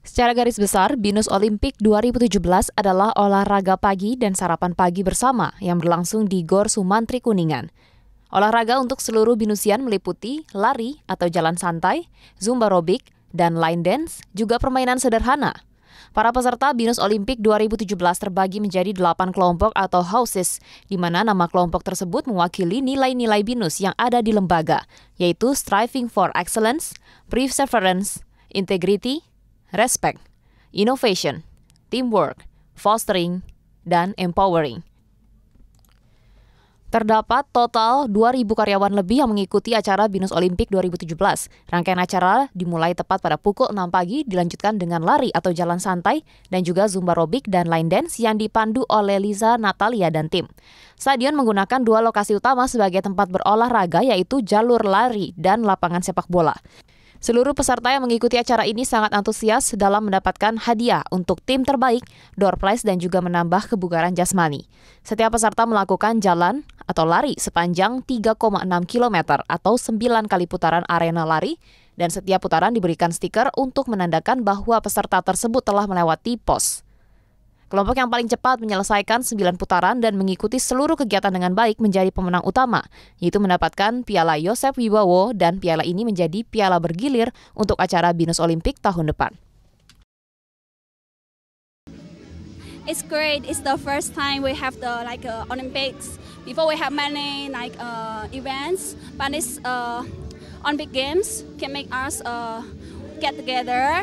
Secara garis besar, Binus Olympic 2017 adalah olahraga pagi dan sarapan pagi bersama yang berlangsung di Gor Sumantri Kuningan. Olahraga untuk seluruh binusian meliputi lari atau jalan santai, zumba aerobik, dan line dance, juga permainan sederhana. Para peserta Binus Olympic 2017 terbagi menjadi 8 kelompok atau houses, di mana nama kelompok tersebut mewakili nilai-nilai Binus yang ada di lembaga, yaitu Striving for Excellence, Perseverance, Integrity, Respect, Innovation, Teamwork, Fostering, dan Empowering. Terdapat total 2.000 karyawan lebih yang mengikuti acara Binus Olympic 2017. Rangkaian acara dimulai tepat pada pukul 6 pagi, dilanjutkan dengan lari atau jalan santai, dan juga zumba aerobik dan line dance yang dipandu oleh Liza Natalia dan tim. Stadion menggunakan 2 lokasi utama sebagai tempat berolahraga, yaitu jalur lari dan lapangan sepak bola. Seluruh peserta yang mengikuti acara ini sangat antusias dalam mendapatkan hadiah untuk tim terbaik, door prize, dan juga menambah kebugaran jasmani. Setiap peserta melakukan jalan atau lari sepanjang 3,6 km atau 9 kali putaran arena lari, dan setiap putaran diberikan stiker untuk menandakan bahwa peserta tersebut telah melewati pos. Kelompok yang paling cepat menyelesaikan 9 putaran dan mengikuti seluruh kegiatan dengan baik menjadi pemenang utama, yaitu mendapatkan Piala Yosef Wibowo, dan piala ini menjadi piala bergilir untuk acara Binus Olympic tahun depan. It's great. It's the first time we have the Olympics. Before we have many events, but this Olympic Games can make us get together.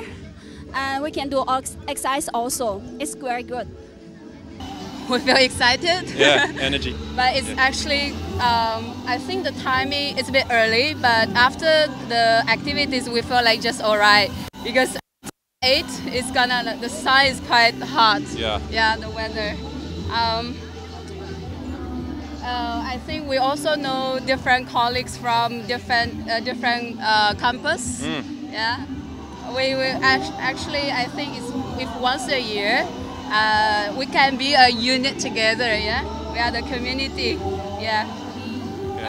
And we can do exercise also. It's very good. We feel excited. Yeah, energy. But it's actually, I think the timing is a bit early. But after the activities, we feel like just all right. Because 8 is gonna, the sun is quite hot. Yeah. Yeah, the weather. I think we also know different colleagues from different campus. Mm. Yeah. We will actually, I think it's if once a year we can be a unit together. Yeah, we are the community. Yeah.